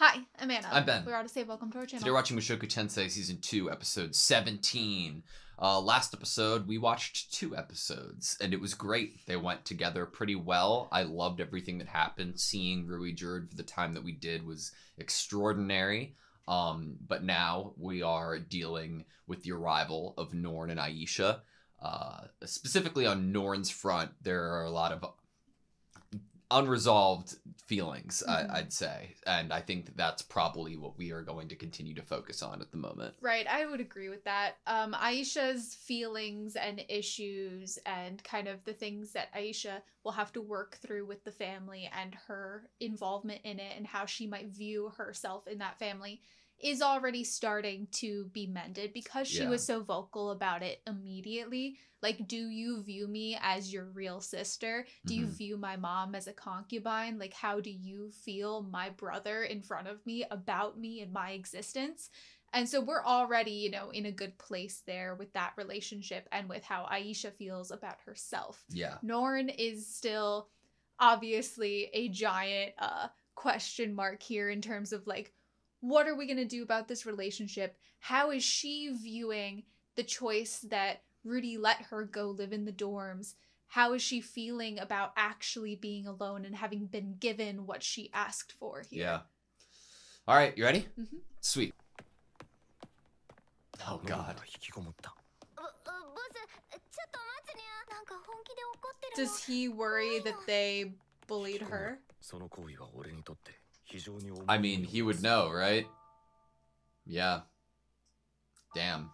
Hi, I'm Anna. I'm Ben. We're out of save. Welcome to our channel. Today we're watching Mushoku Tensei Season 2, Episode 17. Last episode, we watched 2 episodes, and it was great. They went together pretty well. I loved everything that happened. Seeing Ruijerd for the time that we did was extraordinary. But now we are dealing with the arrival of Norn and Aisha. Specifically on Norn's front, there are a lot of unresolved feelings, I'd say. And I think that that's probably what we are going to continue to focus on at the moment. Right, I would agree with that. Aisha's feelings and issues and kind of the things that Aisha will have to work through with the family and her involvement in it and how she might view herself in that family is already starting to be mended because she was so vocal about it immediately. Like, do you view me as your real sister? Do you view my mom as a concubine? Like, how do you feel my brother in front of me about me and my existence? And so we're already, you know, in a good place there with that relationship and with how Aisha feels about herself. Yeah. Norn is still obviously a giant question mark here in terms of, like, what are we going to do about this relationship? How is she viewing the choice that Rudy let her go live in the dorms? How is she feeling about actually being alone and having been given what she asked for here? Yeah. All right, you ready? Mm-hmm. Sweet. Oh, God. Does he worry that they bullied her? I mean, he would know, right? Yeah. Damn.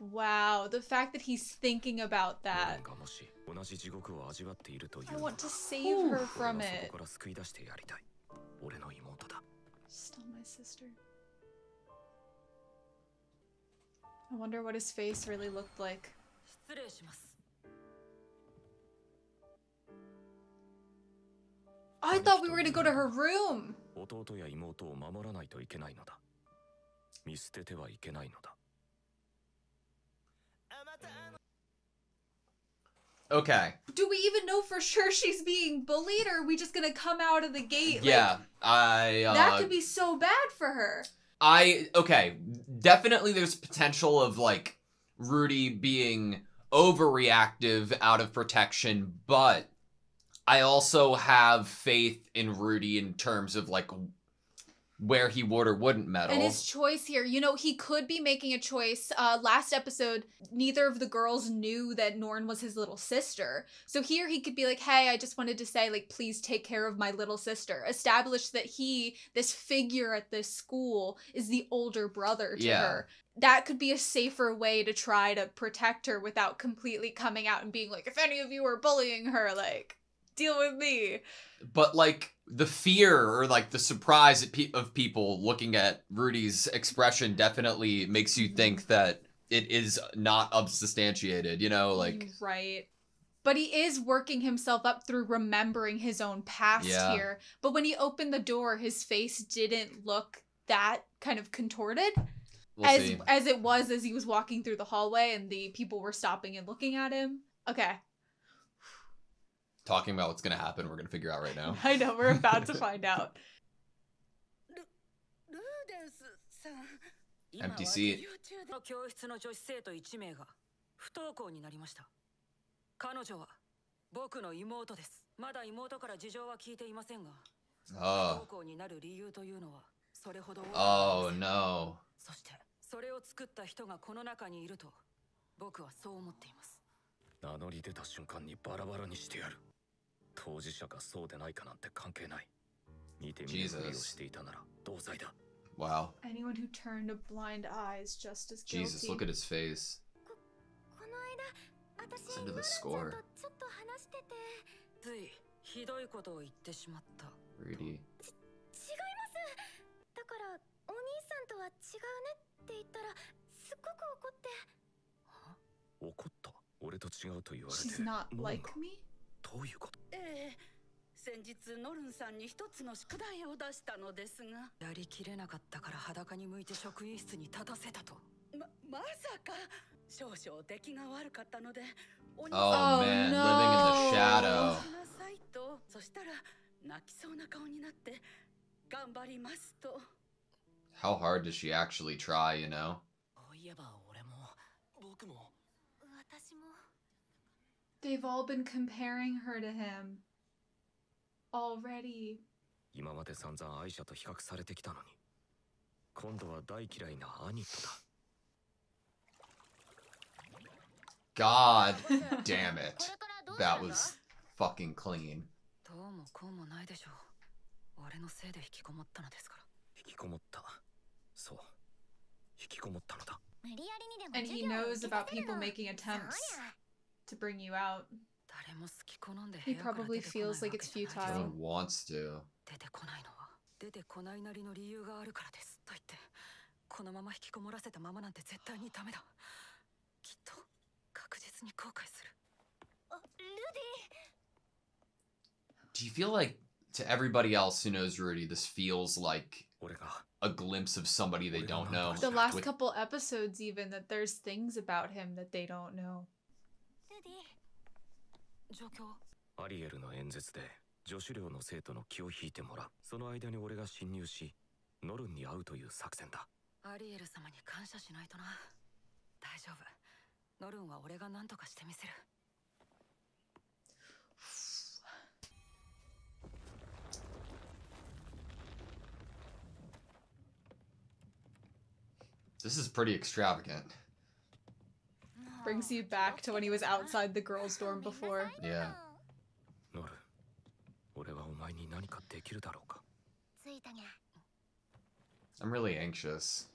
Wow, the fact that he's thinking about that. I want to save her from it. Still my sister. I wonder what his face really looked like. I thought we were going to go to her room. Okay. Do we even know for sure she's being bullied, or are we just going to come out of the gate? Yeah, like, that could be so bad for her. Okay, definitely there's potential of, like, Rudy being overreactive out of protection, but I also have faith in Rudy in terms of, like, where he would or wouldn't meddle. And his choice here, you know, he could be making a choice. Last episode, neither of the girls knew that Norn was his little sister. So here he could be like, hey, I just wanted to say, like, please take care of my little sister. Establish that he, this figure at this school, is the older brother to her. That could be a safer way to try to protect her without completely coming out and being like, if any of you are bullying her, like, deal with me. But, like, the fear or, like, the surprise of people looking at Rudy's expression definitely makes you think that it is not unsubstantiated, you know, like. Right. But he is working himself up through remembering his own past here. But when he opened the door, his face didn't look that kind of contorted. We'll see. As it was as he was walking through the hallway and the people were stopping and looking at him. Okay. Talking about what's going to happen, we're going to figure out right now. I know, we're about to find out. Empty seat. Oh. Oh, no. Jesus. Wow. Anyone who turned a blind eye is just as guilty. Jesus, look at his face. Listen to the score. Rudy. She's not like me? Oh man, no. Living in the shadow. How hard does she actually try, you know? They've all been comparing her to him. Already. God damn it. That was fucking clean. And he knows about people making attempts to bring you out. He probably feels like it's futile. He wants to. Do you feel like, to everybody else who knows Rudy, this feels like a glimpse of somebody they don't know? The last couple episodes even, that there's things about him that they don't know. This is pretty extravagant. Brings you back to when he was outside the girls' dorm before. Yeah. I'm really anxious.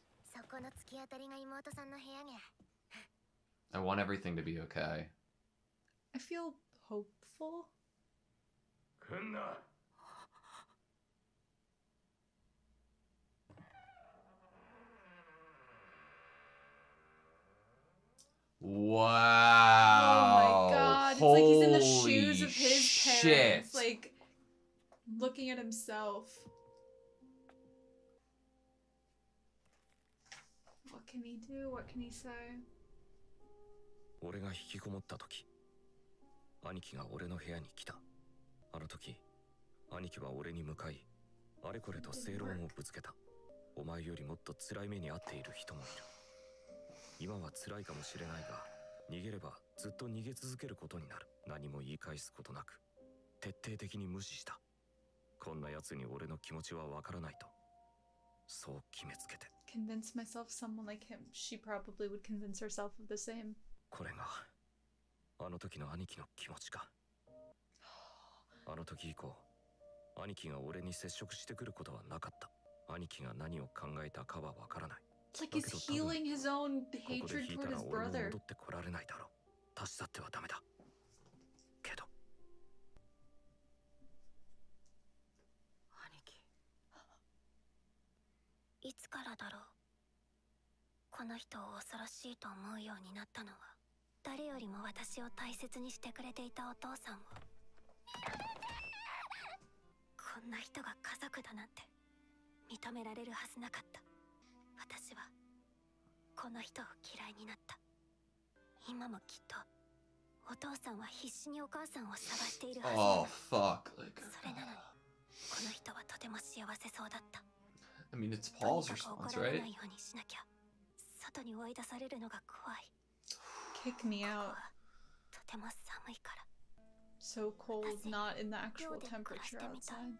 I want everything to be okay. I feel hopeful. Wow. Oh my god. It's holy like he's in the shoes of his parents. Like, looking at himself. What can he do? What can he say? Convince myself someone like him. She probably would convince herself of the same. It's like he's healing his own hatred toward his brother. Oh, fuck. Like, I mean, it's Paul's response, right? Kick me out. So cold, not in the actual temperature outside.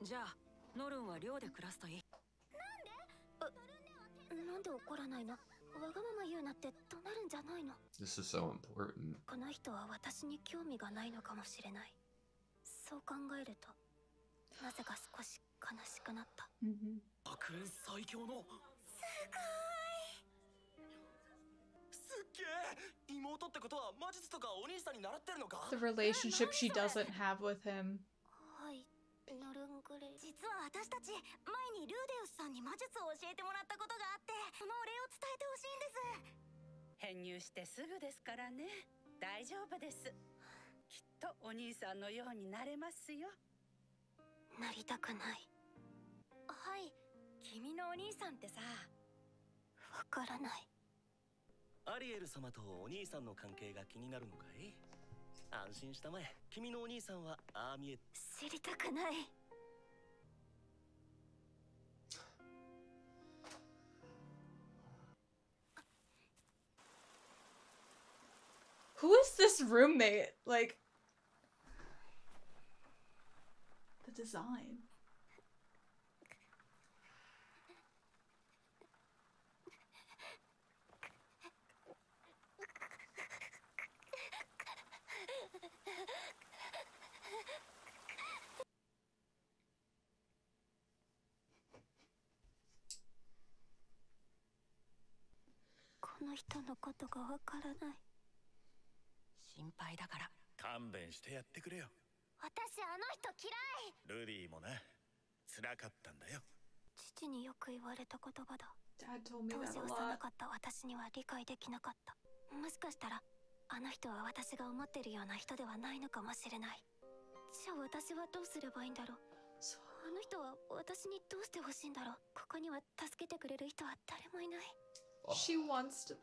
This is so important. Mm-hmm. The relationship she doesn't have with him. just this roommate? Like, the design. Dad told me that a lot. Oh. She wants to... You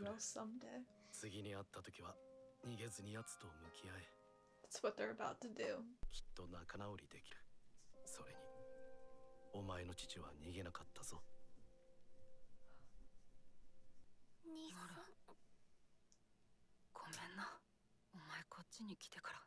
will someday. That's what they're about to do. Just like her brother. Rudy? Wow.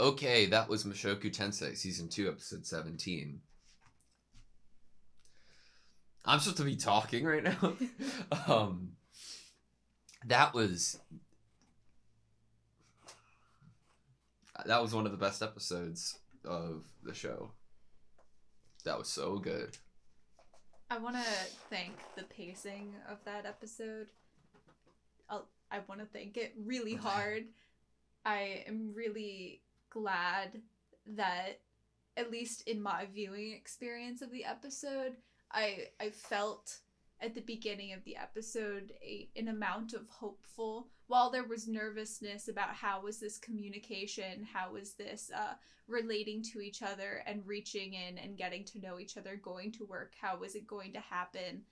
Okay, that was Mushoku Tensei, Season 2, Episode 17. I'm supposed to be talking right now. That was one of the best episodes of the show. That was so good. I want to thank the pacing of that episode. I want to thank it really hard. I am really glad that, at least in my viewing experience of the episode, I felt at the beginning of the episode an amount of hopeful. While there was nervousness about how was this communication, how was this relating to each other and reaching in and getting to know each other, going to work, how was it going to happen?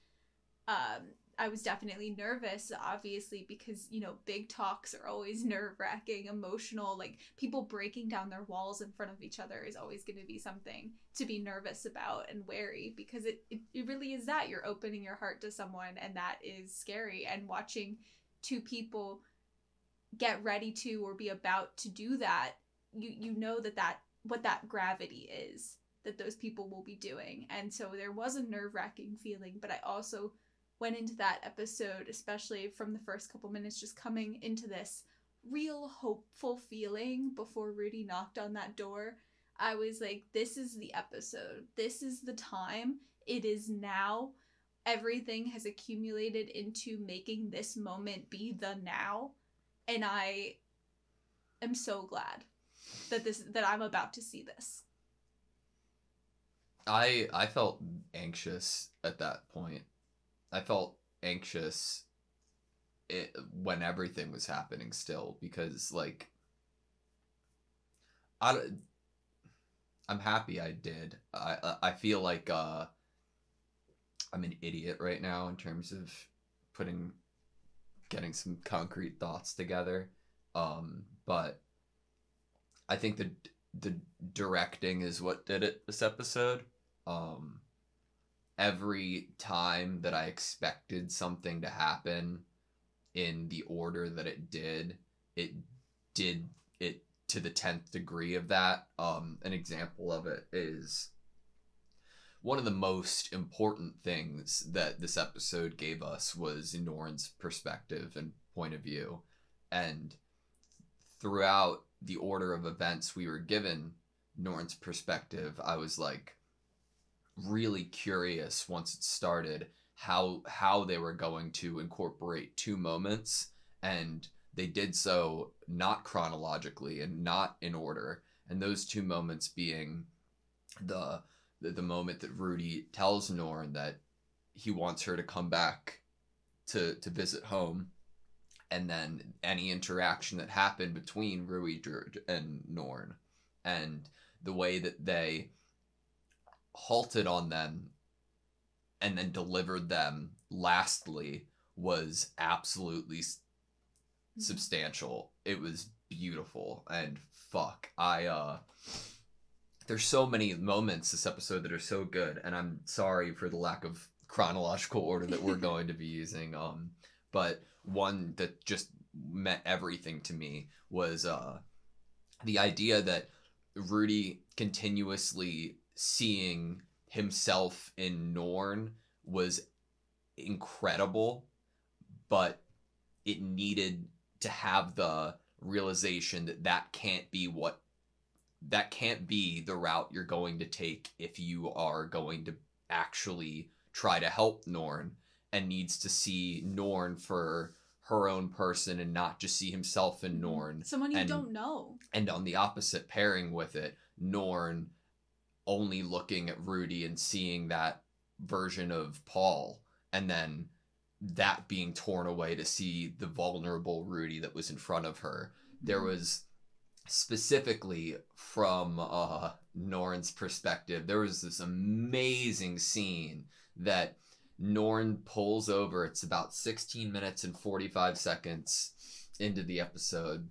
I was definitely nervous, obviously, because, you know, big talks are always nerve-wracking, emotional, like people breaking down their walls in front of each other is always going to be something to be nervous about and wary, because it really is that you're opening your heart to someone, and that is scary. And watching two people get ready to or be about to do that, you know that what that gravity is that those people will be doing. And so there was a nerve-wracking feeling, but I also went into that episode, especially from the first couple minutes, just coming into this real hopeful feeling before Rudy knocked on that door. I was like, this is the episode. This is the time. It is now. Everything has accumulated into making this moment be the now. And I am so glad that I'm about to see this. I felt anxious at that point. I felt anxious when everything was happening still, because, like, I'm happy I did. I feel like I'm an idiot right now in terms of getting some concrete thoughts together. But I think the directing is what did it this episode. Every time that I expected something to happen in the order that it did it to the 10th degree of that. An example of it is one of the most important things that this episode gave us was Norn's perspective and point of view. And throughout the order of events we were given Norn's perspective, I was like, really curious once it started how they were going to incorporate two moments, and they did so not chronologically and not in order, and those two moments being the moment that Rudy tells Norn that he wants her to come back to visit home, and then any interaction that happened between Ruijerd and Norn, and the way that they halted on them and then delivered them lastly was absolutely substantial. It was beautiful. And fuck, there's so many moments this episode that are so good, and I'm sorry for the lack of chronological order that we're going to be using, but one that just meant everything to me was the idea that Rudy continuously seeing himself in Norn was incredible, but it needed to have the realization that can't be the route you're going to take if you are going to actually try to help Norn, and needs to see Norn for her own person and not just see himself in Norn. Someone you don't know. And on the opposite pairing with it, Norn only looking at Rudy and seeing that version of Paul, and then that being torn away to see the vulnerable Rudy that was in front of her. There was, specifically from Norn's perspective, there was this amazing scene that Norn pulls over. It's about 16 minutes and 45 seconds into the episode.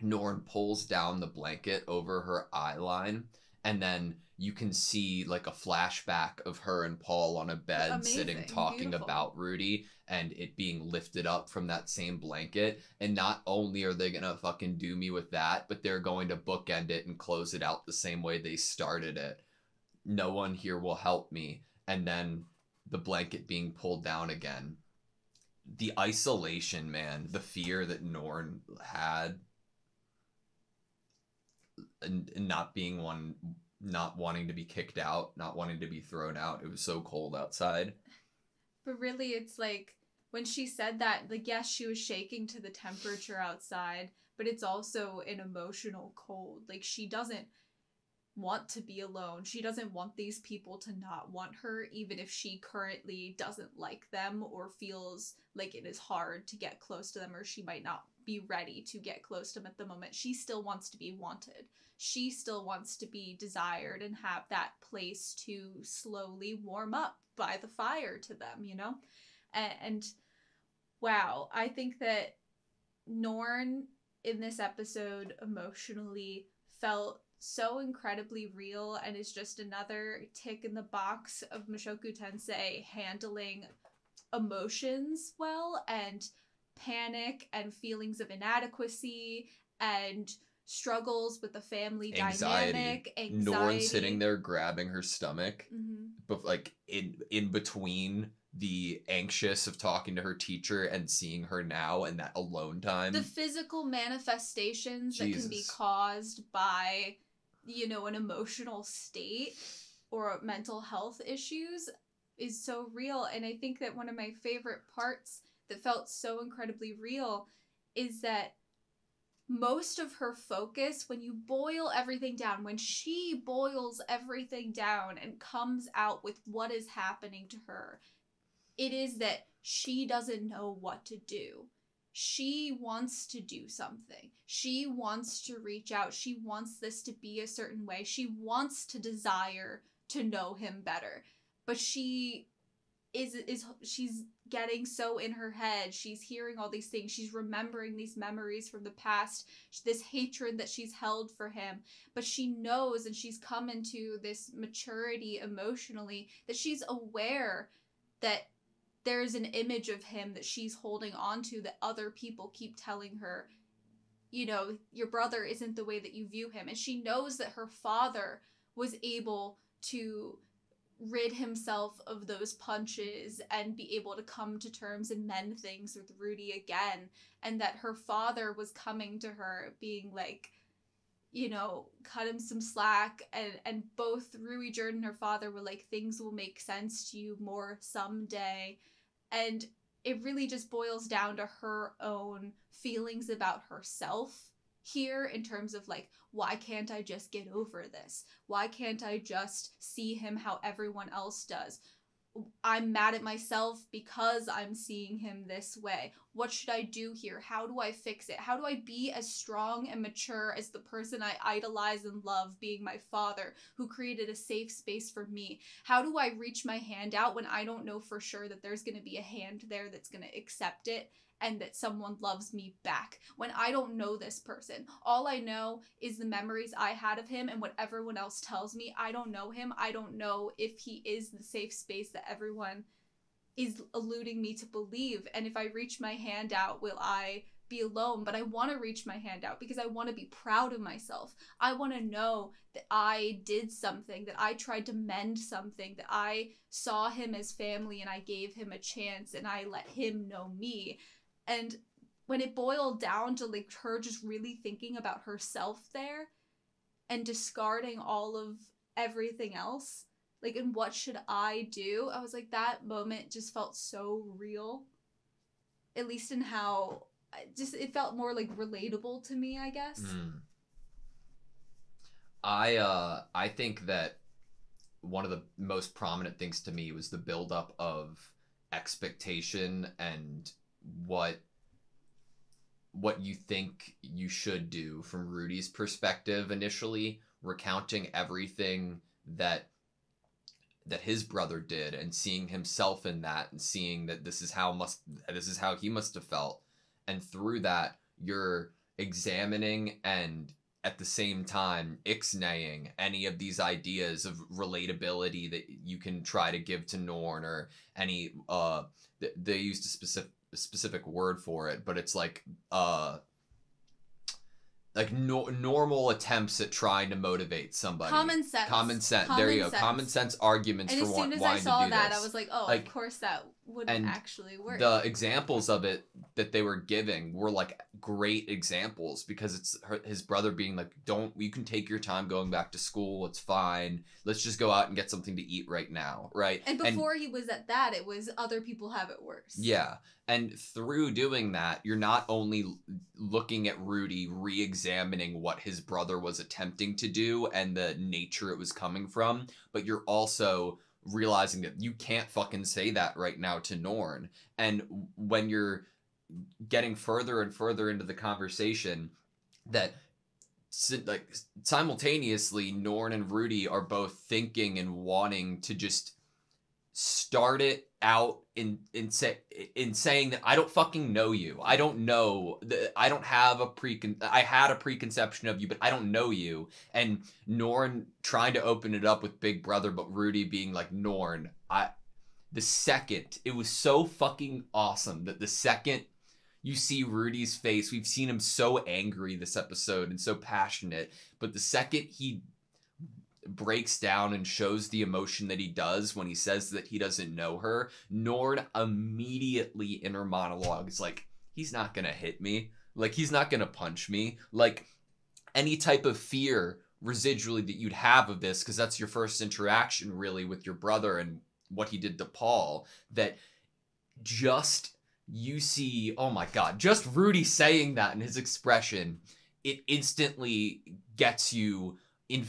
Norn pulls down the blanket over her eye line, and then you can see like a flashback of her and Paul on a bed, sitting, talking about Rudy, and it being lifted up from that same blanket. And not only are they going to fucking do me with that, but they're going to bookend it and close it out the same way they started it. No one here will help me. And then the blanket being pulled down again. The isolation, man, the fear that Norn had, and not being one, not wanting to be kicked out, not wanting to be thrown out. It was so cold outside. But really, it's like when she said that, like, yes, she was shaking to the temperature outside, but it's also an emotional cold. Like, she doesn't want to be alone. She doesn't want these people to not want her, even if she currently doesn't like them or feels like it is hard to get close to them, or she might not be ready to get close to them at the moment. She still wants to be wanted. She still wants to be desired and have that place to slowly warm up by the fire to them, you know? And wow, I think that Norn in this episode emotionally felt so incredibly real and is just another tick in the box of Mushoku Tensei handling emotions well, and panic and feelings of inadequacy and struggles with the family dynamic, anxiety. Norn sitting there grabbing her stomach, but like in between the anxious of talking to her teacher and seeing her now, and that alone time. The physical manifestations that can be caused by, you know, an emotional state or mental health issues is so real. And I think that one of my favorite parts that felt so incredibly real is that most of her focus, when you boil everything down, when she boils everything down and comes out with what is happening to her, it is that she doesn't know what to do. She wants to do something. She wants to reach out. She wants this to be a certain way. She wants to desire to know him better. But she she's getting so in her head. She's hearing all these things. She's remembering these memories from the past, this hatred that she's held for him. But she knows, and she's come into this maturity emotionally, that she's aware that there is an image of him that she's holding on to that other people keep telling her, you know, your brother isn't the way that you view him. And she knows that her father was able to rid himself of those punches and be able to come to terms and mend things with Rudy again. And that her father was coming to her being like, you know, cut him some slack. And both Ruijerd and her father were like, things will make sense to you more someday. And it really just boils down to her own feelings about herself here, in terms of like, why can't I just get over this? Why can't I just see him how everyone else does? I'm mad at myself because I'm seeing him this way. What should I do here? How do I fix it? How do I be as strong and mature as the person I idolize and love, being my father, who created a safe space for me? How do I reach my hand out when I don't know for sure that there's going to be a hand there that's going to accept it and that someone loves me back, when I don't know this person? All I know is the memories I had of him and what everyone else tells me. I don't know him. I don't know if he is the safe space that everyone is alluding me to believe. And if I reach my hand out, will I be alone? But I want to reach my hand out because I want to be proud of myself. I want to know that I did something, that I tried to mend something, that I saw him as family and I gave him a chance and I let him know me. And when it boiled down to like her just really thinking about herself there and discarding all of everything else, like, and what should I do? I was like, that moment just felt so real, at least in how just it felt more like relatable to me, I guess. I think that one of the most prominent things to me was the buildup of expectation and what you think you should do from Rudy's perspective initially, recounting everything that his brother did and seeing himself in that and seeing that this is how he must have felt. And through that, you're examining and at the same time ixnaying any of these ideas of relatability that you can try to give to Norn, or any they used a specific word for it, but it's like normal attempts at trying to motivate somebody. Common sense. There you go. Common sense arguments for wanting to do this. And as soon as I saw that, I was like, oh, of course that wouldn't actually work. The examples of it that they were giving were like great examples, because it's his brother being like, you can take your time going back to school. It's fine. Let's just go out and get something to eat right now. Right. And before he was at that, it was other people have it worse. Yeah. And through doing that, you're not only looking at Rudy re-examining what his brother was attempting to do and the nature it was coming from, but you're also realizing that you can't fucking say that right now to Norn. And when you're getting further and further into the conversation, that like simultaneously Norn and Rudy are both thinking and wanting to just started out in saying that I don't fucking know you. I don't know. I don't have a I had a preconception of you, but I don't know you. And Norn trying to open it up with Big Brother, but Rudy being like, Norn, the second, it was so fucking awesome that the second you see Rudy's face, we've seen him so angry this episode and so passionate, but the second he breaks down and shows the emotion that he does when he says that he doesn't know her, Norn immediately inner monologue is like, he's not gonna hit me. Like, he's not gonna punch me. Like, any type of fear residually that you'd have of this, because that's your first interaction really with your brother and what he did to Paul, that just you see, oh my God, just Rudy saying that in his expression, it instantly gets you in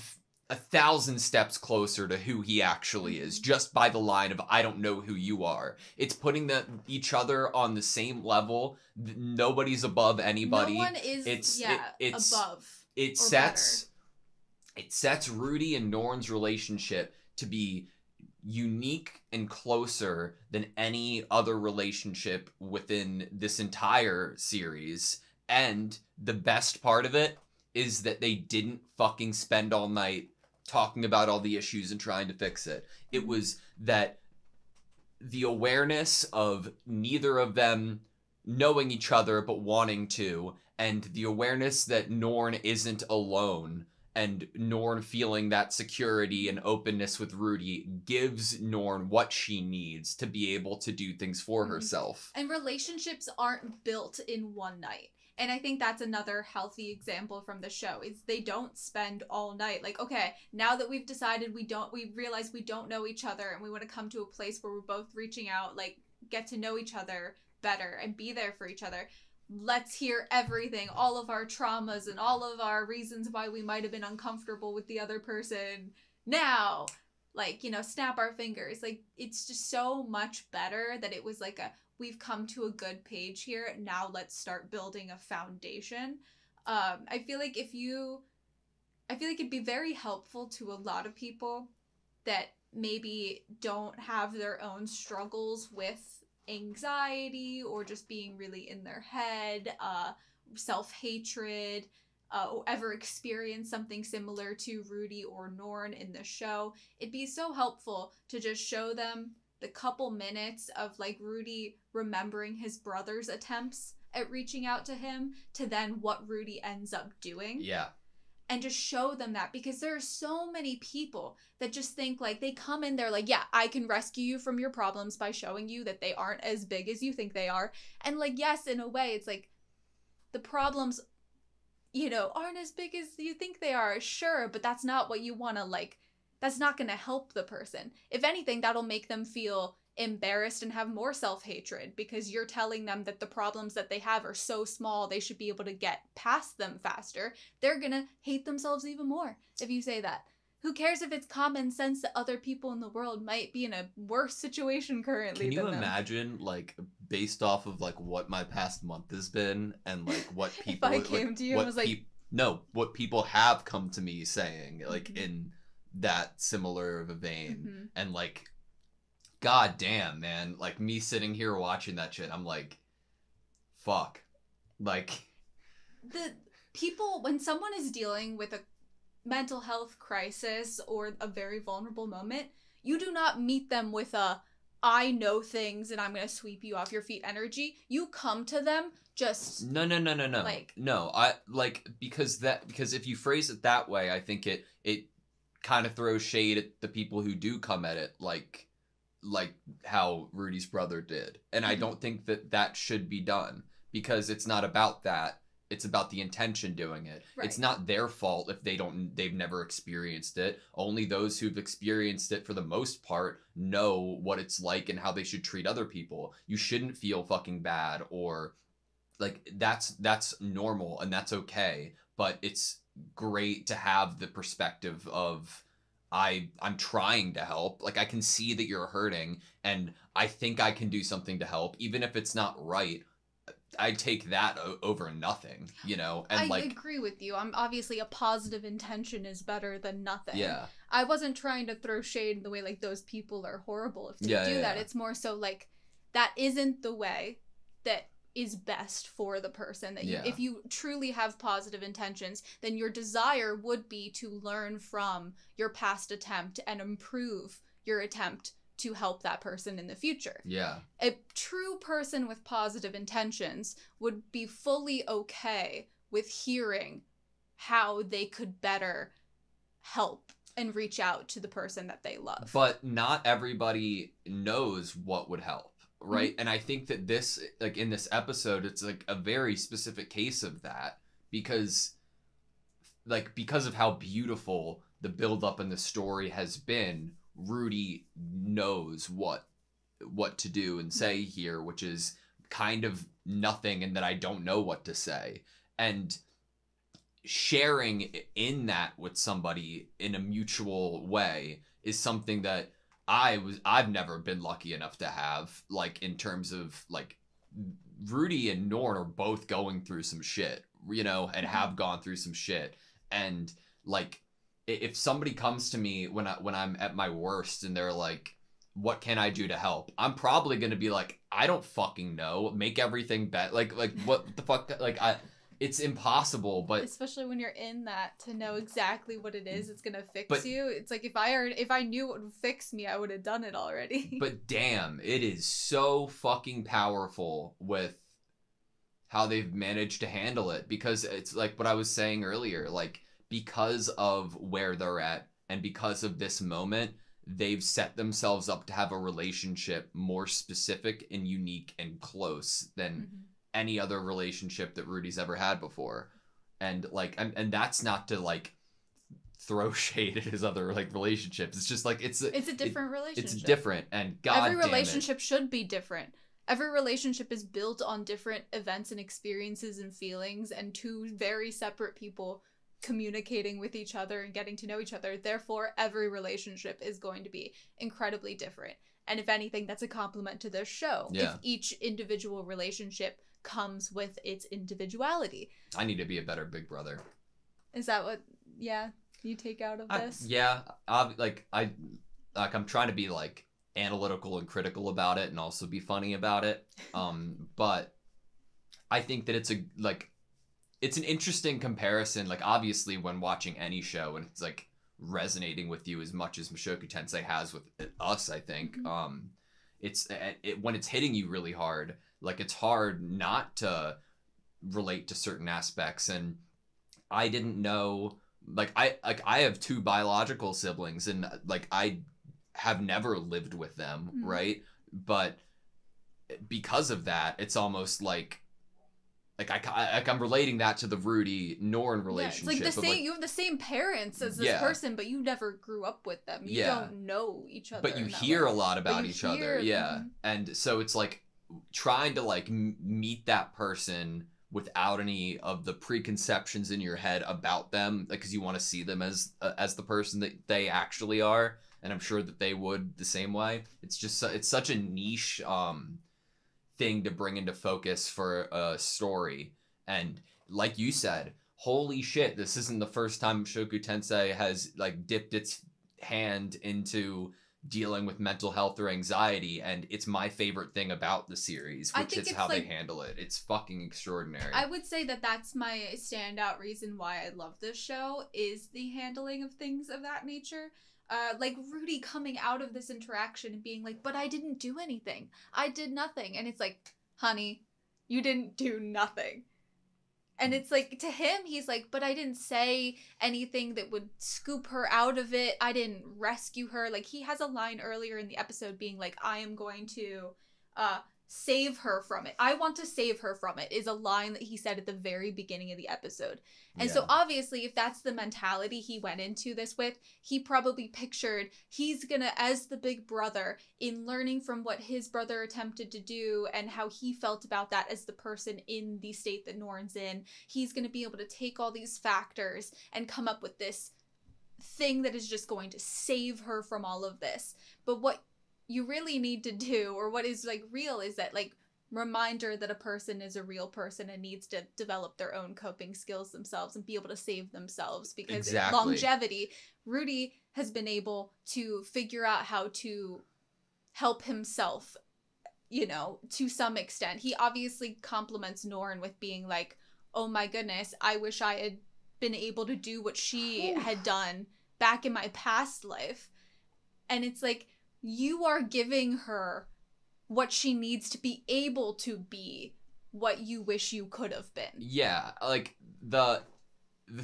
1,000 steps closer to who he actually is, just by the line of, I don't know who you are. It's putting each other on the same level. Nobody's above anybody. No one is, it's above. It sets Rudy and Norn's relationship to be unique and closer than any other relationship within this entire series. And the best part of it is that they didn't fucking spend all night talking about all the issues and trying to fix it. It was that the awareness of neither of them knowing each other but wanting to, and the awareness that Norn isn't alone, and Norn feeling that security and openness with Rudy gives Norn what she needs to be able to do things for herself. And relationships aren't built in one night. And I think that's another healthy example from the show, is they don't spend all night like, okay, now that we've decided we realize we don't know each other and we want to come to a place where we're both reaching out, like, get to know each other better and be there for each other. Let's hear everything, all of our traumas and all of our reasons why we might have been uncomfortable with the other person now. Like, you know, snap our fingers. Like, it's just so much better that it was like a, we've come to a good page here. Now let's start building a foundation. I feel like it'd be very helpful to a lot of people that maybe don't have their own struggles with anxiety or just being really in their head, self-hatred, or ever experience something similar to Rudy or Norn in the show. It'd be so helpful to just show them the couple minutes of, like, Rudy remembering his brother's attempts at reaching out to him to then what Rudy ends up doing. Yeah. And just show them that, because there are so many people that just think, like, they come in there like, yeah, I can rescue you from your problems by showing you that they aren't as big as you think they are. And, like, yes, in a way, it's like the problems, you know, aren't as big as you think they are. Sure, but that's not what you want to, like, that's not going to help the person. If anything, that'll make them feel embarrassed and have more self-hatred, because you're telling them that the problems that they have are so small they should be able to get past them faster. They're going to hate themselves even more if you say that. Who cares if it's common sense that other people in the world might be in a worse situation currently than them? Can you imagine, like, based off of, like, what my past month has been and, like, what people... if I came to you and was like... No, what people have come to me saying, like, in that similar of a vein, and, like... God damn, man. Like, me sitting here watching that shit, I'm like, fuck. Like... the people, when someone is dealing with a mental health crisis or a very vulnerable moment, you do not meet them with a, I know things and I'm going to sweep you off your feet energy. You come to them just... No. Like... No, because if you phrase it that way, I think it kind of throws shade at the people who do come at it, like how Rudy's brother did. And I don't think that should be done, because it's not about that. It's about the intention doing it. Right. It's not their fault if they've never experienced it. Only those who've experienced it, for the most part, know what it's like and how they should treat other people. You shouldn't feel fucking bad, or like that's normal and that's okay. But it's great to have the perspective of, I'm trying to help. Like, I can see that you're hurting and I think I can do something to help. Even if it's not right, I take that over nothing, you know? And I agree with you. I'm obviously a positive intention is better than nothing. Yeah. I wasn't trying to throw shade in the way like those people are horrible if they do that. Yeah. It's more so like that isn't the way that is best for the person. That you, if you truly have positive intentions, then your desire would be to learn from your past attempt and improve your attempt to help that person in the future. Yeah. A true person with positive intentions would be fully okay with hearing how they could better help and reach out to the person that they love. But not everybody knows what would help, right? Mm-hmm. And I think that this, like in this episode, it's like a very specific case of that because of how beautiful the buildup in the story has been. Rudy knows what to do and say here, which is kind of nothing, and that I don't know what to say. And sharing in that with somebody in a mutual way is something that I've never been lucky enough to have, like in terms of like Rudy and Norn are both going through some shit, you know, and have gone through some shit. And like, if somebody comes to me when I'm at my worst and they're like, what can I do to help? I'm probably going to be like, I don't fucking know. Make everything better. Like what the fuck? It's impossible, but especially when you're in that, to know exactly what it is that's going to fix you. It's like, if I knew what would fix me, I would have done it already. But damn, it is so fucking powerful with how they've managed to handle it, because it's like what I was saying earlier, like, because of where they're at and because of this moment, they've set themselves up to have a relationship more specific and unique and close than any other relationship that Rudy's ever had before. And like, and that's not to like throw shade at his other like relationships. It's just like, it's a different relationship. It's different. And God, every relationship should be different. Every relationship is built on different events and experiences and feelings, and two very separate people communicating with each other and getting to know each other. Therefore, every relationship is going to be incredibly different. And if anything, that's a compliment to this show. Yeah. If each individual relationship comes with its individuality. I need to be a better big brother. Is that what, you take out of this? Yeah. I'm trying to be like analytical and critical about it and also be funny about it. But I think that it's an interesting comparison. Like, obviously, when watching any show and it's like resonating with you as much as Mushoku Tensei has with us, I think it's when it's hitting you really hard, like it's hard not to relate to certain aspects. And I didn't know, I have two biological siblings, and like I have never lived with them, right? But because of that, it's almost like. I'm relating that to the Rudy Norn relationship. Yeah, it's like you have the same parents as this person, but you never grew up with them. You don't know each other. But you hear a lot about each other. Yeah. And so it's like trying to like meet that person without any of the preconceptions in your head about them, because you want to see them as the person that they actually are. And I'm sure that they would the same way. It's just, it's such a niche, thing to bring into focus for a story. And like you said, holy shit, this isn't the first time Mushoku Tensei has like dipped its hand into dealing with mental health or anxiety, and it's my favorite thing about the series, which is how they handle it. It's fucking extraordinary. I would say that that's my standout reason why I love this show, is the handling of things of that nature. Like Rudy coming out of this interaction and being like, but I didn't do anything. I did nothing. And it's like, honey, you didn't do nothing. And it's like, to him, he's like, but I didn't say anything that would scoop her out of it. I didn't rescue her. Like, he has a line earlier in the episode being like, I am going to save her from it. I want to save her from it, is a line that he said at the very beginning of the episode. And so obviously, if that's the mentality he went into this with, he probably pictured he's gonna, as the big brother, in learning from what his brother attempted to do and how he felt about that as the person in the state that Norn's in, he's gonna be able to take all these factors and come up with this thing that is just going to save her from all of this. But what you really need to do, or what is like real, is that like reminder that a person is a real person and needs to develop their own coping skills themselves and be able to save themselves, because longevity, Rudy has been able to figure out how to help himself, you know, to some extent. He obviously compliments Norn with being like, oh my goodness, I wish I had been able to do what she had done back in my past life. And it's like, you are giving her what she needs to be able to be what you wish you could have been. Yeah, like the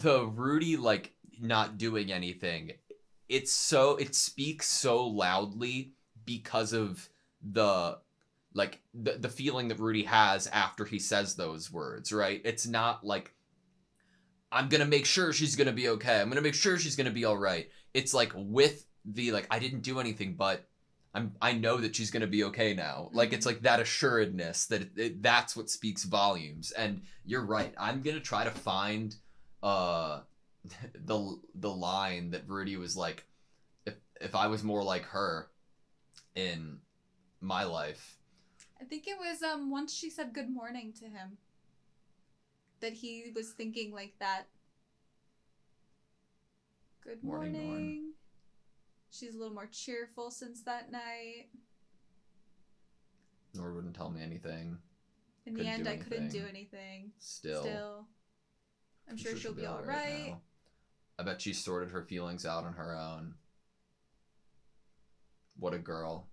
Rudy like not doing anything, it speaks so loudly because of the feeling that Rudy has after he says those words, right? It's not like, I'm gonna make sure she's gonna be okay, I'm gonna make sure she's gonna be all right. It's like, with the like, I didn't do anything, but I know that she's gonna be okay now. Mm-hmm. Like, it's like that assuredness that that's what speaks volumes. And you're right. I'm gonna try to find the line that Rudy was like, if I was more like her in my life. I think it was once she said good morning to him that he was thinking like that. Good morning. She's a little more cheerful since that night. Nor wouldn't tell me anything. In the end, I couldn't do anything. Still. I'm sure she'll be all right. I bet she sorted her feelings out on her own. What a girl.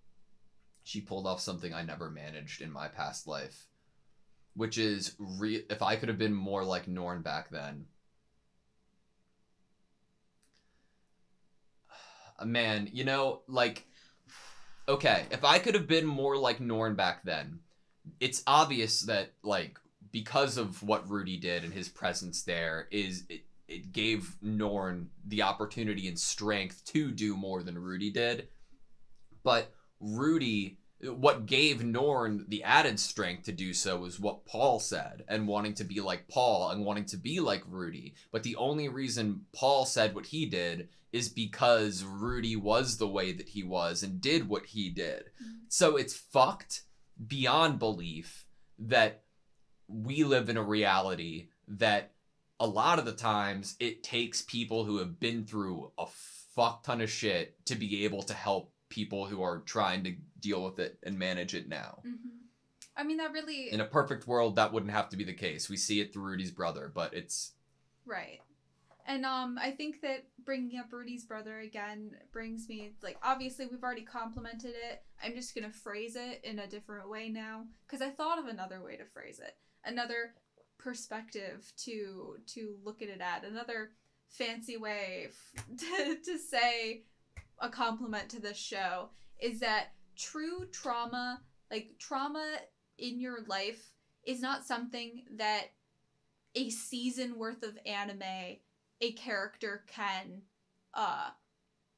She pulled off something I never managed in my past life. Which is, if I could have been more like Norn back then. Man, you know, like, okay, if I could have been more like Norn back then, it's obvious that, like, because of what Rudy did and his presence there, it gave Norn the opportunity and strength to do more than Rudy did. But Rudy, what gave Norn the added strength to do so was what Paul said, and wanting to be like Paul and wanting to be like Rudy. But the only reason Paul said what he did is because Rudy was the way that he was and did what he did. So it's fucked beyond belief that we live in a reality that a lot of the times it takes people who have been through a fuck ton of shit to be able to help people who are trying to deal with it and manage it now. Mm-hmm. I mean, that really... In a perfect world, that wouldn't have to be the case. We see it through Rudy's brother, but it's... Right. And I think that bringing up Rudy's brother again brings me, like, obviously we've already complimented it. I'm just going to phrase it in a different way now, because I thought of another way to phrase it. Another perspective to look at it at. Another fancy way to say a compliment to this show is that true trauma, like trauma in your life, is not something that a season worth of anime, a character can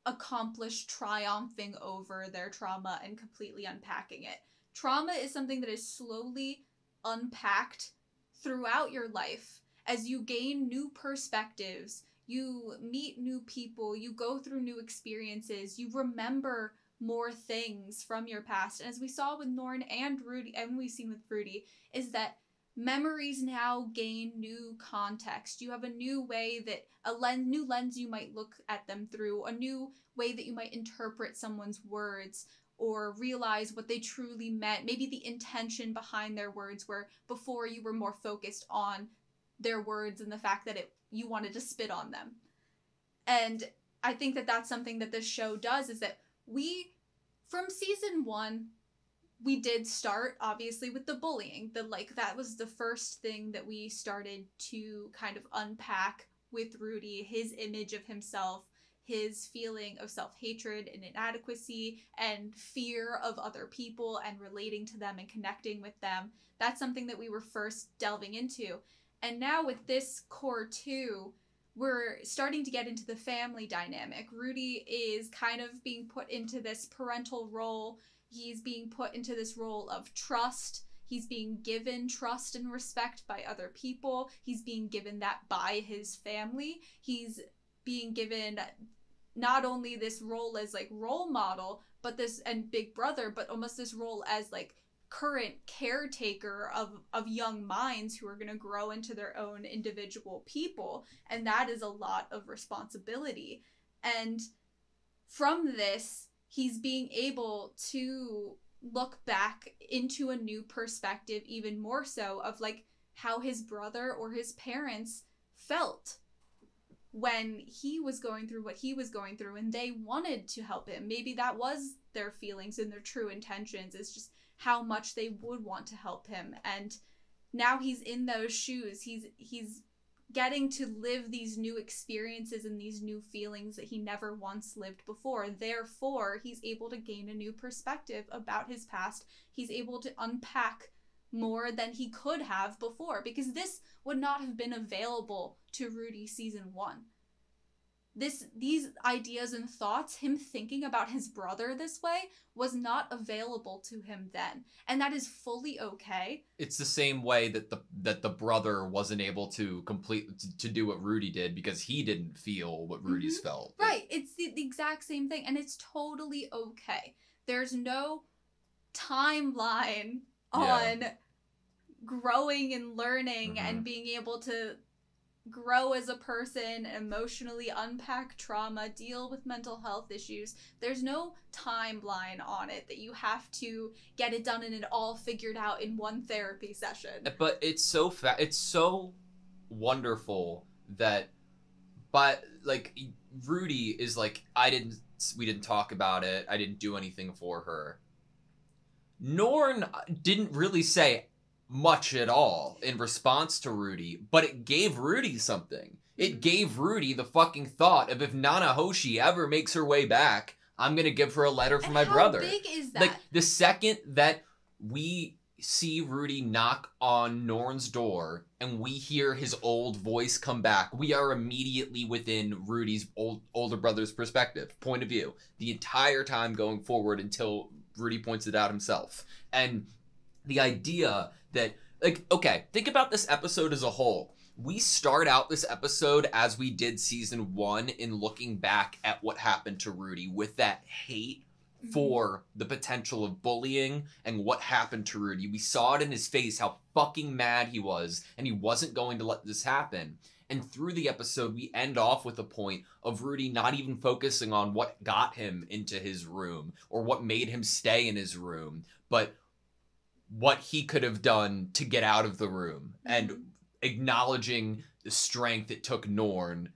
accomplish triumphing over their trauma and completely unpacking it. Trauma is something that is slowly unpacked throughout your life as you gain new perspectives, you meet new people, you go through new experiences, you remember more things from your past. And as we saw with Norn and Rudy, and we've seen with Rudy, is that memories now gain new context. You have a new way that new lens you might look at them through, a new way that you might interpret someone's words or realize what they truly meant. Maybe the intention behind their words, where before you were more focused on their words and the fact that you wanted to spit on them. And I think that that's something that this show does, is that we, from season one, we did start, obviously, with the bullying. That was the first thing that we started to kind of unpack with Rudy, his image of himself, his feeling of self-hatred and inadequacy and fear of other people and relating to them and connecting with them. That's something that we were first delving into. And now with this core two, we're starting to get into the family dynamic. Rudy is kind of being put into this parental role. He's being put into this role of trust. He's being given trust and respect by other people. He's being given that by his family. He's being given not only this role as like role model, but this, and big brother, but almost this role as like current caretaker of young minds who are going to grow into their own individual people. And that is a lot of responsibility. And from this, he's being able to look back into a new perspective, even more so, of like how his brother or his parents felt when he was going through what he was going through and they wanted to help him. Maybe that was their feelings and their true intentions. It's just how much they would want to help him. And now he's in those shoes. He's getting to live these new experiences and these new feelings that he never once lived before. Therefore, he's able to gain a new perspective about his past. He's able to unpack more than he could have before, because this would not have been available to Rudy season one. These ideas and thoughts, him thinking about his brother this way, was not available to him then. And that is fully okay. It's the same way that the brother wasn't able to do what Rudy did, because he didn't feel what Rudy's felt. Right. It's the exact same thing. And it's totally okay. There's no timeline on growing and learning and being able to grow as a person, emotionally unpack trauma, deal with mental health issues. There's no timeline on it that you have to get it done and it all figured out in one therapy session. But it's so wonderful that, but like Rudy is like, we didn't talk about it. I didn't do anything for her. Norn didn't really say much at all in response to Rudy, but it gave Rudy something. It gave Rudy the fucking thought of, if Nanahoshi ever makes her way back, I'm gonna give her a letter from my brother. How big is that? Like, the second that we see Rudy knock on Norn's door and we hear his old voice come back, we are immediately within Rudy's older brother's perspective, point of view, the entire time going forward until Rudy points it out himself. And the idea that, like, okay, think about this episode as a whole. We start out this episode as we did season one in looking back at what happened to Rudy, with that hate for the potential of bullying and what happened to Rudy. We saw it in his face, how fucking mad he was, and he wasn't going to let this happen. And through the episode, we end off with a point of Rudy not even focusing on what got him into his room or what made him stay in his room, but what he could have done to get out of the room, and acknowledging the strength it took Norn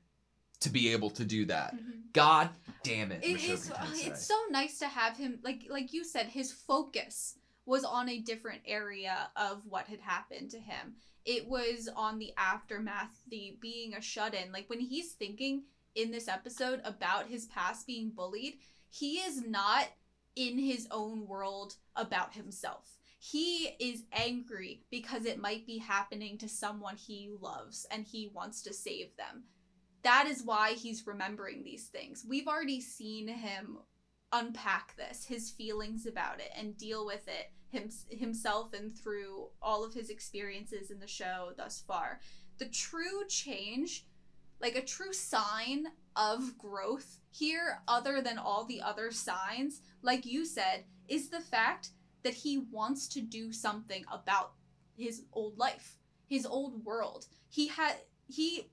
to be able to do that. God damn it. It's so nice to have him, like you said, his focus was on a different area of what had happened to him. It was on the aftermath, the being a shut-in. Like, when he's thinking in this episode about his past being bullied, he is not in his own world about himself. He is angry because it might be happening to someone he loves and he wants to save them. That is why he's remembering these things. We've already seen him unpack this, his feelings about it, and deal with it himself and through all of his experiences in the show thus far. The true change, like a true sign of growth here, other than all the other signs, like you said, is the fact that he wants to do something about his old life, his old world.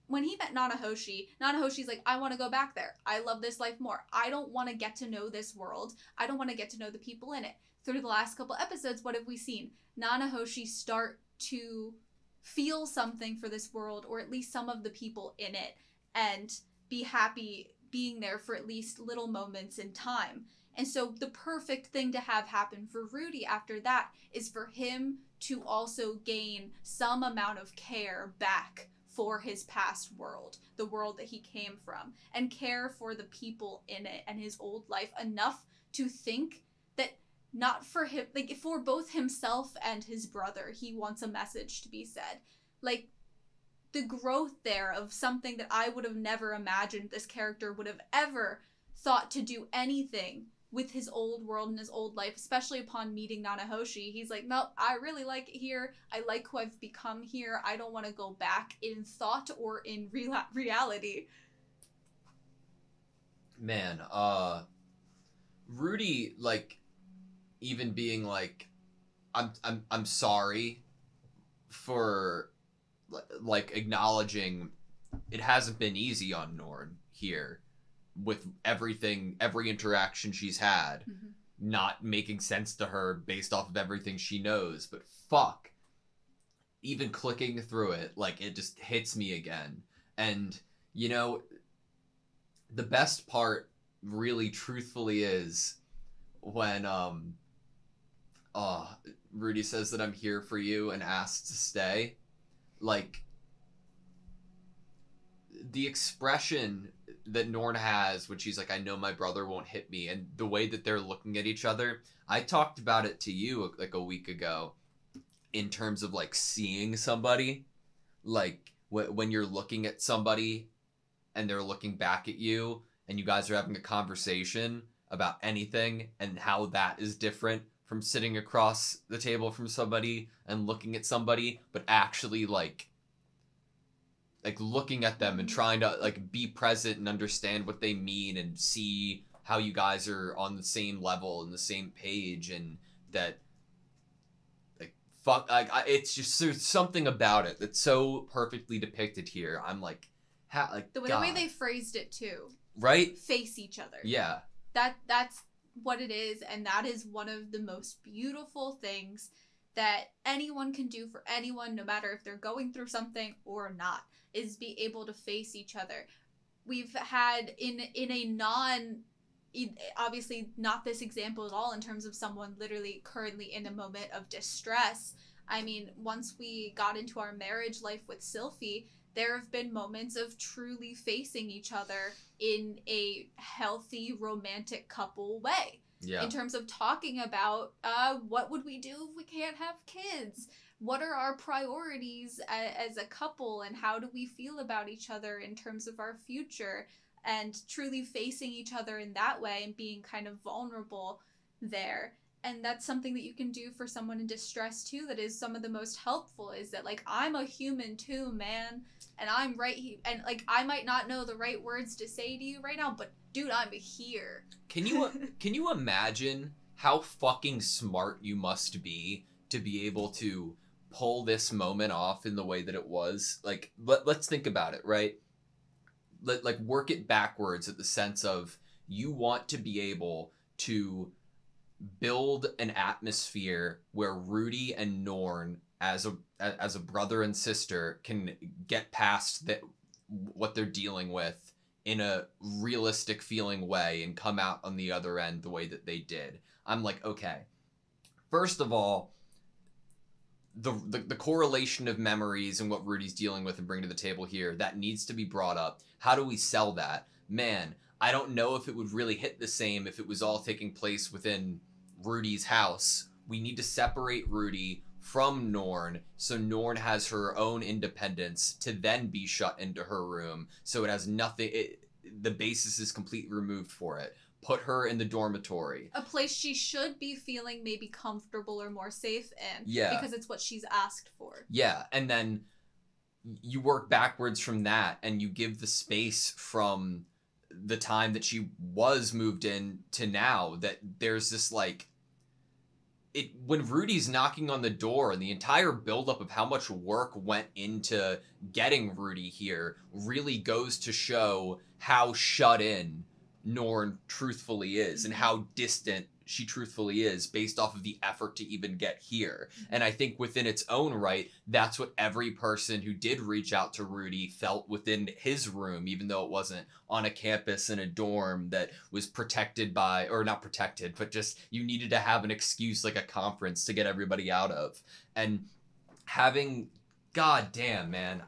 When he met Nanahoshi, Nanahoshi's like, I want to go back there. I love this life more. I don't want to get to know this world. I don't want to get to know the people in it. Through the last couple episodes, what have we seen? Nanahoshi start to feel something for this world, or at least some of the people in it, and be happy being there for at least little moments in time. And so the perfect thing to have happen for Rudy after that is for him to also gain some amount of care back for his past world, the world that he came from, and care for the people in it and his old life enough to think that, not for him, like for both himself and his brother, he wants a message to be said. Like, the growth there of something that I would have never imagined this character would have ever thought to do anything with his old world and his old life, especially upon meeting Nanahoshi. He's like, nope, I really like it here. I like who I've become here. I don't want to go back in thought or in reality. Man, Rudy, like, even being like, I'm sorry for like acknowledging it hasn't been easy on Norn here with everything, every interaction she's had, mm-hmm. not making sense to her based off of everything she knows, but fuck, even clicking through it, like it just hits me again. And you know, the best part really truthfully is when Rudy says that I'm here for you and asks to stay, like the expression that Norn has when she's like, I know my brother won't hit me, and the way that they're looking at each other. I talked about it to you like a week ago in terms of like seeing somebody, like when you're looking at somebody and they're looking back at you and you guys are having a conversation about anything, and how that is different from sitting across the table from somebody and looking at somebody, but actually like looking at them and trying to like be present and understand what they mean and see how you guys are on the same level and the same page. And that like, fuck, it's just, there's something about it that's so perfectly depicted here. I'm like, how, like the way they phrased it too, right? Face each other. Yeah. That's what it is, and that is one of the most beautiful things that anyone can do for anyone, no matter if they're going through something or not, is be able to face each other. We've had in a obviously not this example at all in terms of someone literally currently in a moment of distress. I mean, once we got into our marriage life with Sylphie, there have been moments of truly facing each other in a healthy, romantic couple way. Yeah. In terms of talking about what would we do if we can't have kids? What are our priorities as a couple, and how do we feel about each other in terms of our future? And truly facing each other in that way and being kind of vulnerable there. And that's something that you can do for someone in distress too, that is some of the most helpful, is that like, I'm a human too, man. And I'm right here. And like, I might not know the right words to say to you right now, but dude, I'm here. Can you imagine how fucking smart you must be to be able to pull this moment off in the way that it was? Like, let's think about it, right? Like work it backwards at the sense of you want to be able to build an atmosphere where Rudy and Norn as a brother and sister can get past what they're dealing with in a realistic feeling way and come out on the other end the way that they did. I'm like, okay, first of all, the correlation of memories and what Rudy's dealing with and bringing to the table here, that needs to be brought up. How do we sell that? Man, I don't know if it would really hit the same if it was all taking place within Rudy's house. We need to separate Rudy from Norn, so Norn has her own independence to then be shut into her room. So it has nothing, the basis is completely removed for it. Put her in the dormitory. A place she should be feeling maybe comfortable or more safe in. Yeah. Because it's what she's asked for. Yeah, and then you work backwards from that and you give the space from the time that she was moved in to now, that there's this like, when Rudy's knocking on the door and the entire buildup of how much work went into getting Rudy here really goes to show how shut in Norn truthfully is and how distant she truthfully is based off of the effort to even get here. And I think within its own right, that's what every person who did reach out to Rudy felt within his room, even though it wasn't on a campus in a dorm that was protected by, or not protected, but just you needed to have an excuse like a conference to get everybody out of. And having, goddamn, man,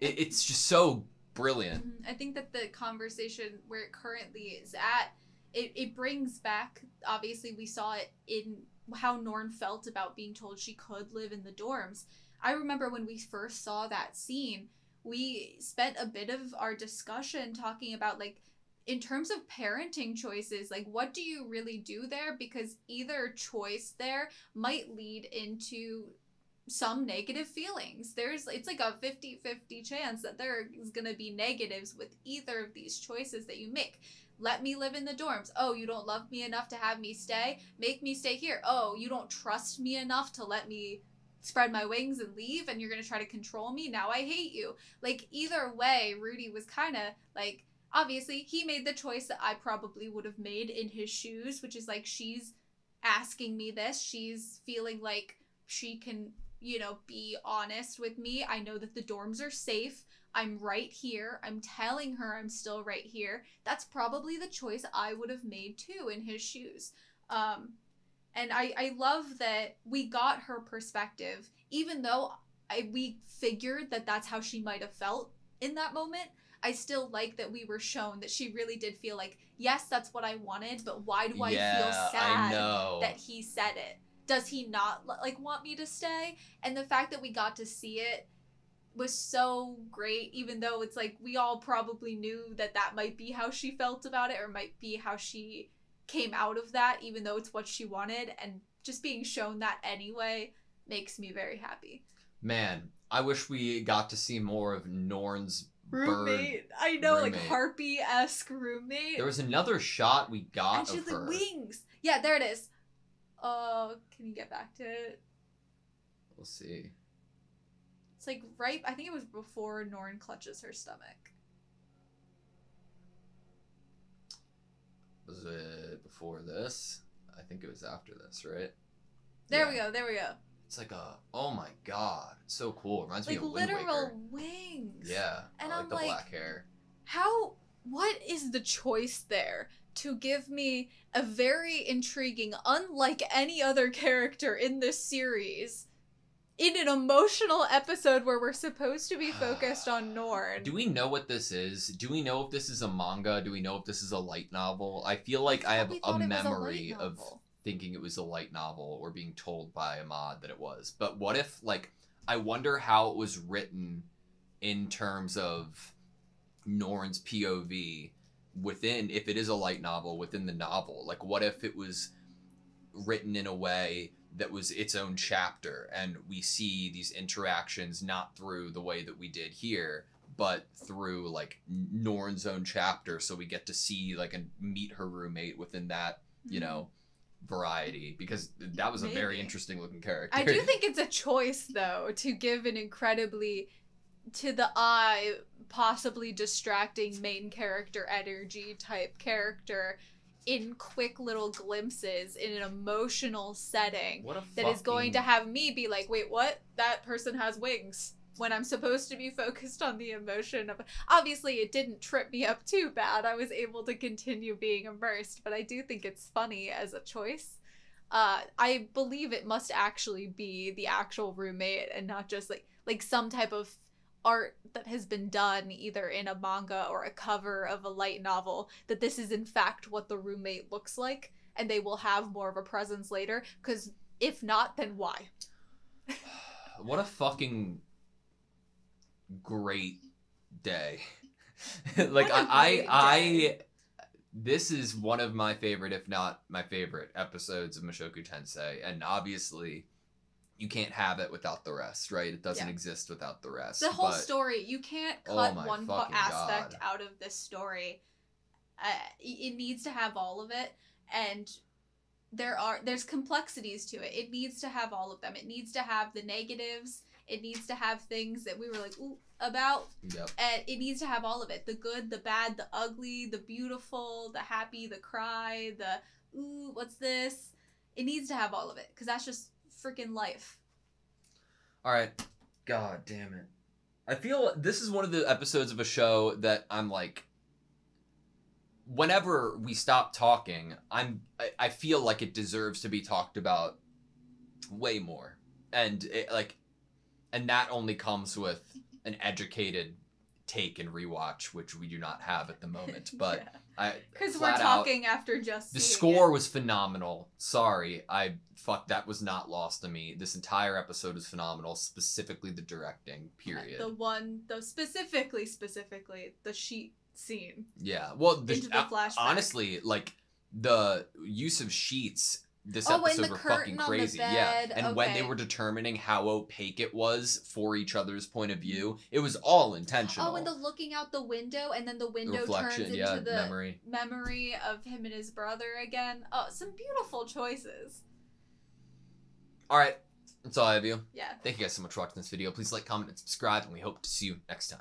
it's just so brilliant. I think that the conversation where it currently is at, it brings back, obviously we saw it in how Norn felt about being told she could live in the dorms. I remember when we first saw that scene, we spent a bit of our discussion talking about like, in terms of parenting choices, like what do you really do there? Because either choice there might lead into some negative feelings. It's like a 50-50 chance that there is going to be negatives with either of these choices that you make. Let me live in the dorms. Oh, you don't love me enough to have me stay? Make me stay here. Oh, you don't trust me enough to let me spread my wings and leave, and you're going to try to control me? Now I hate you. Like, either way, Rudy was kind of like, obviously, he made the choice that I probably would have made in his shoes, which is like, she's asking me this. She's feeling like she can, you know, be honest with me. I know that the dorms are safe. I'm right here. I'm telling her I'm still right here. That's probably the choice I would have made too in his shoes. And I love that we got her perspective, even though we figured that that's how she might have felt in that moment. I still like that we were shown that she really did feel like, yes, that's what I wanted, but why do I feel sad that he said it? Does he not like want me to stay? And the fact that we got to see it was so great, even though it's like we all probably knew that that might be how she felt about it, or might be how she came out of that, even though it's what she wanted. And just being shown that anyway makes me very happy. Man, I wish we got to see more of Norn's roommate. I know, roommate. Like Harpy-esque roommate. There was another shot we got and she's of like, her. Wings. Yeah, there it is. Oh, can you get back to it? We'll see. It's like right, I think it was before Norn clutches her stomach. Was it before this? I think it was after this, right? There we go. It's like a, oh my god, it's so cool. It reminds me of Wind Waker. Like literal wings. Yeah, and I like the black hair. How, what is the choice there to give me a very intriguing, unlike any other character in this series, in an emotional episode where we're supposed to be focused on Norn? Do we know what this is? Do we know if this is a manga? Do we know if this is a light novel? I feel like I have a memory of thinking it was a light novel or being told by Ahmad that it was. But what if, like, I wonder how it was written in terms of Norn's POV within, if it is a light novel, within the novel. Like, what if it was written in a way that was its own chapter and we see these interactions not through the way that we did here, but through, like, Norn's own chapter, so we get to see, like, and meet her roommate within that, you know, variety, because that was a very interesting looking character. I do think it's a choice though to give an incredibly, to the eye, possibly distracting main character energy type character in quick little glimpses in an emotional setting that is going to have me be like, wait, what? That person has wings, when I'm supposed to be focused on the emotion of... Obviously, it didn't trip me up too bad. I was able to continue being immersed, but I do think it's funny as a choice. I believe it must actually be the actual roommate and not just like some type of art that has been done either in a manga or a cover of a light novel, that this is in fact what the roommate looks like, and they will have more of a presence later, because if not, then why? What a fucking... great day. Like, I this is one of my favorite, if not my favorite, episodes of Mushoku Tensei, and obviously you can't have it without the rest, right? It doesn't exist without the rest. The whole story, you can't cut one aspect out of this story. It needs to have all of it, and there's complexities to it. It needs to have all of them. It needs to have the negatives. It needs to have things that we were like, ooh, about. Yep. And it needs to have all of it. The good, the bad, the ugly, the beautiful, the happy, the cry, the, ooh, what's this? It needs to have all of it, because that's just freaking life. All right. God damn it. I feel this is one of the episodes of a show that I'm like, whenever we stop talking, I feel like it deserves to be talked about way more. And it, like... And that only comes with an educated take and rewatch, which we do not have at the moment. But because we're talking after just the score was phenomenal. Sorry, that was not lost on me. This entire episode is phenomenal, specifically the directing. Period. The one, though, specifically the sheet scene. Yeah, well, the honestly, like the use of sheets this episode were fucking crazy. Yeah. And when they were determining how opaque it was for each other's point of view, it was all intentional. Oh, and the looking out the window, and then the window turns into the memory of him and his brother again. Oh, some beautiful choices. All right. That's all I have. Yeah. Thank you guys so much for watching this video. Please like, comment, and subscribe, and we hope to see you next time.